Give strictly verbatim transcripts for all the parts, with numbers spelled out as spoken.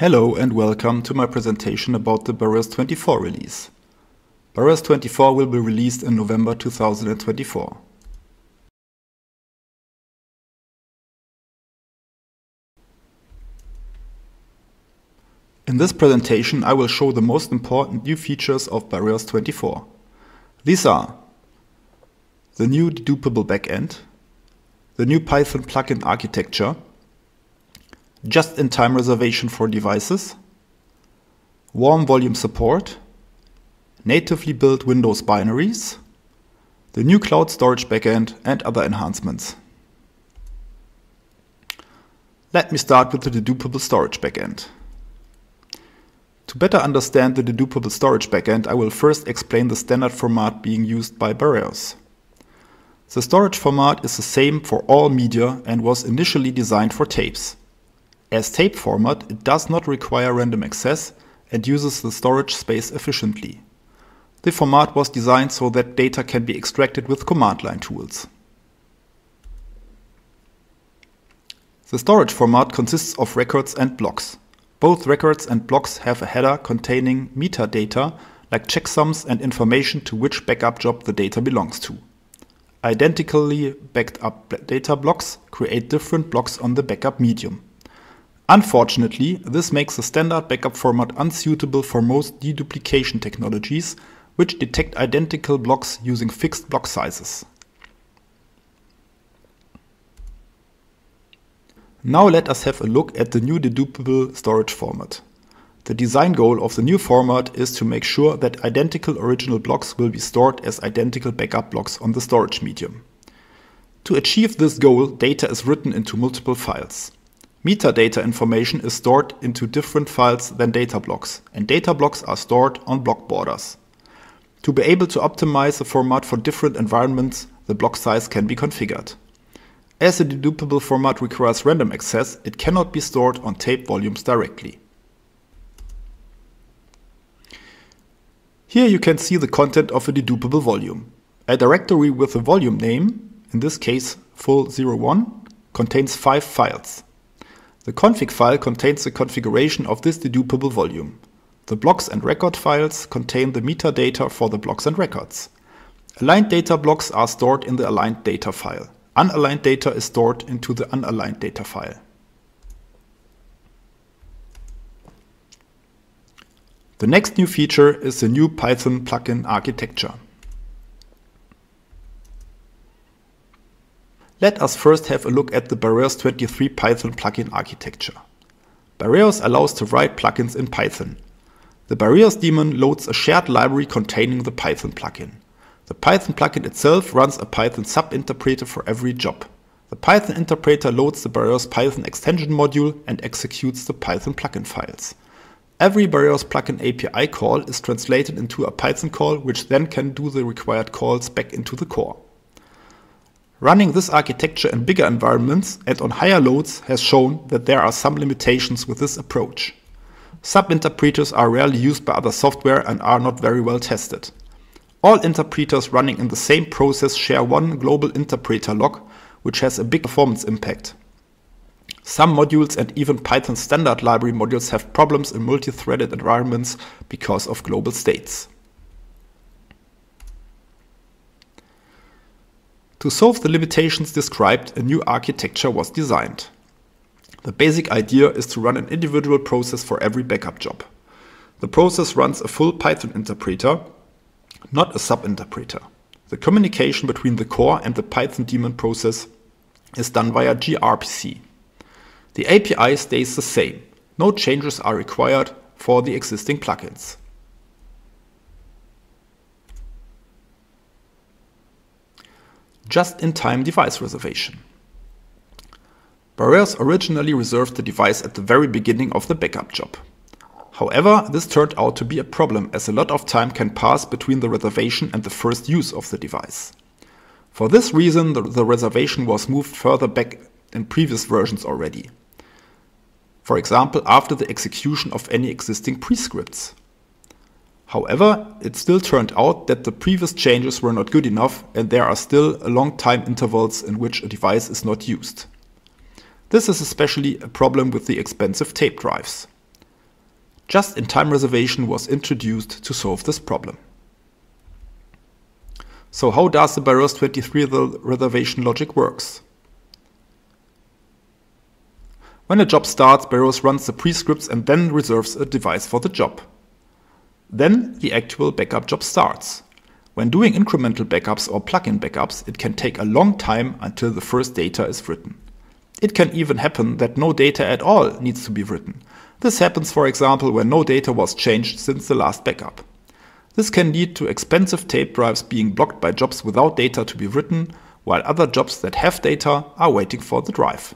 Hello and welcome to my presentation about the Bareos twenty-four release. Bareos twenty-four will be released in November two thousand twenty-four. In this presentation I will show the most important new features of Bareos twenty-four. These are the new dedupable backend, the new Python plugin architecture, just-in-time reservation for devices, WORM volume support, natively built Windows binaries, the new cloud storage backend and other enhancements. Let me start with the dedupable storage backend. To better understand the dedupable storage backend, I will first explain the standard format being used by Bareos. The storage format is the same for all media and was initially designed for tapes. As tape format, it does not require random access and uses the storage space efficiently. The format was designed so that data can be extracted with command line tools. The storage format consists of records and blocks. Both records and blocks have a header containing metadata like checksums and information to which backup job the data belongs to. Identically backed up data blocks create different blocks on the backup medium. Unfortunately, this makes the standard backup format unsuitable for most deduplication technologies, which detect identical blocks using fixed block sizes. Now let us have a look at the new dedupable storage format. The design goal of the new format is to make sure that identical original blocks will be stored as identical backup blocks on the storage medium. To achieve this goal, data is written into multiple files. Metadata information is stored into different files than data blocks, and data blocks are stored on block borders. To be able to optimize the format for different environments, the block size can be configured. As the dedupable format requires random access, it cannot be stored on tape volumes directly. Here you can see the content of a dedupable volume. A directory with a volume name, in this case full zero one, contains five files. The config file contains the configuration of this dedupable volume. The blocks and record files contain the metadata for the blocks and records. Aligned data blocks are stored in the aligned data file. Unaligned data is stored into the unaligned data file. The next new feature is the new Python plugin architecture. Let us first have a look at the Bareos twenty-three Python plugin architecture. Bareos allows to write plugins in Python. The Bareos daemon loads a shared library containing the Python plugin. The Python plugin itself runs a Python sub-interpreter for every job. The Python interpreter loads the Bareos Python extension module and executes the Python plugin files. Every Bareos plugin A P I call is translated into a Python call, which then can do the required calls back into the core. Running this architecture in bigger environments and on higher loads has shown that there are some limitations with this approach. Sub-interpreters are rarely used by other software and are not very well tested. All interpreters running in the same process share one global interpreter lock, which has a big performance impact. Some modules and even Python standard library modules have problems in multi-threaded environments because of global states. To solve the limitations described, a new architecture was designed. The basic idea is to run an individual process for every backup job. The process runs a full Python interpreter, not a sub-interpreter. The communication between the core and the Python daemon process is done via gRPC. The A P I stays the same. No changes are required for the existing plugins. Just-in-time device reservation. Bareos originally reserved the device at the very beginning of the backup job. However, this turned out to be a problem as a lot of time can pass between the reservation and the first use of the device. For this reason, the, the reservation was moved further back in previous versions already. For example, after the execution of any existing prescripts. However, it still turned out that the previous changes were not good enough and there are still a long time intervals in which a device is not used. This is especially a problem with the expensive tape drives. just-in-time reservation was introduced to solve this problem. So how does the Bareos twenty-three reservation logic works? When a job starts, Bareos runs the prescripts and then reserves a device for the job. Then the actual backup job starts. When doing incremental backups or plugin backups, it can take a long time until the first data is written. It can even happen that no data at all needs to be written. This happens, for example, when no data was changed since the last backup. This can lead to expensive tape drives being blocked by jobs without data to be written, while other jobs that have data are waiting for the drive.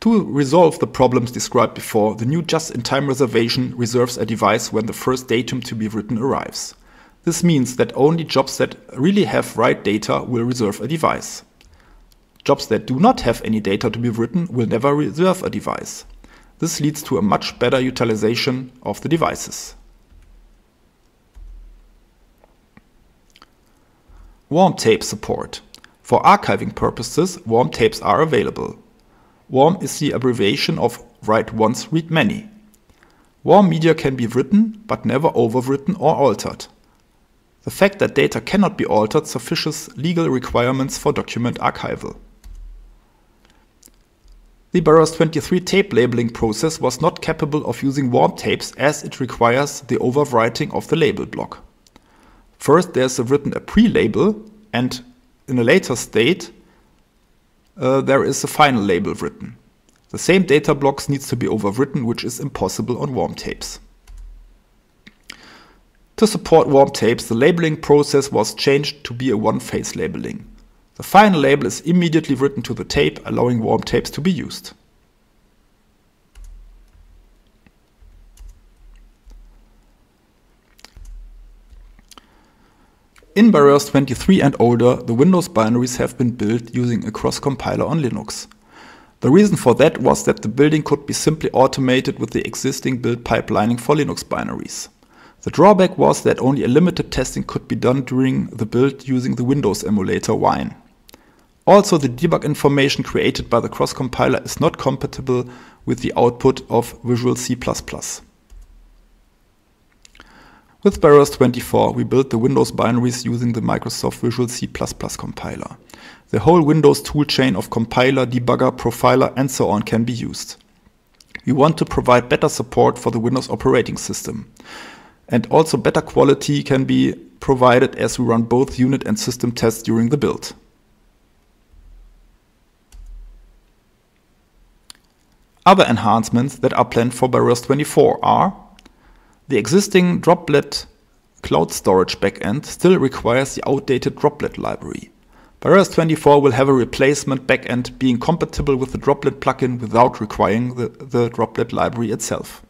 To resolve the problems described before, the new just-in-time reservation reserves a device when the first datum to be written arrives. This means that only jobs that really have write data will reserve a device. Jobs that do not have any data to be written will never reserve a device. This leads to a much better utilization of the devices. WORM tape support. For archiving purposes, WORM tapes are available. WORM is the abbreviation of write once, read many. WORM media can be written, but never overwritten or altered. The fact that data cannot be altered suffices legal requirements for document archival. The Bareos twenty-three tape labeling process was not capable of using WORM tapes as it requires the overwriting of the label block. First there is written a pre-label, and in a later state, Uh, there is a final label written. The same data blocks needs to be overwritten, which is impossible on WORM tapes. To support WORM tapes, the labeling process was changed to be a one-phase labeling. The final label is immediately written to the tape, allowing WORM tapes to be used. In Bareos twenty-three and older, the Windows binaries have been built using a cross-compiler on Linux. The reason for that was that the building could be simply automated with the existing build pipelining for Linux binaries. The drawback was that only a limited testing could be done during the build using the Windows emulator Wine. Also, the debug information created by the cross-compiler is not compatible with the output of Visual C plus plus. With Bareos twenty-four, we built the Windows binaries using the Microsoft Visual C plus plus compiler. The whole Windows toolchain of compiler, debugger, profiler, and so on can be used. We want to provide better support for the Windows operating system. And also better quality can be provided as we run both unit and system tests during the build. Other enhancements that are planned for Bareos twenty-four are: the existing Droplet cloud storage backend still requires the outdated Droplet library. Bareos twenty-four will have a replacement backend being compatible with the Droplet plugin without requiring the, the Droplet library itself.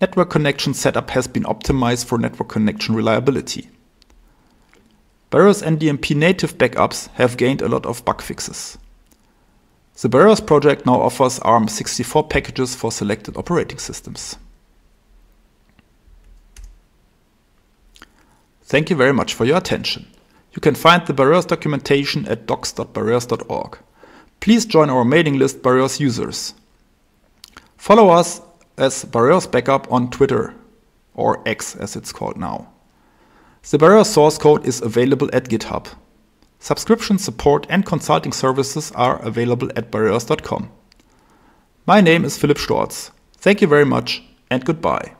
Network connection setup has been optimized for network connection reliability. Bareos N D M P native backups have gained a lot of bug fixes. The Bareos project now offers ARM sixty-four packages for selected operating systems. Thank you very much for your attention. You can find the Bareos documentation at docs dot bareos dot org. Please join our mailing list, Bareos users. Follow us as Bareos Backup on Twitter, or X as it's called now. The Bareos source code is available at GitHub. Subscription support and consulting services are available at bareos dot com. My name is Philipp Storz. Thank you very much and goodbye.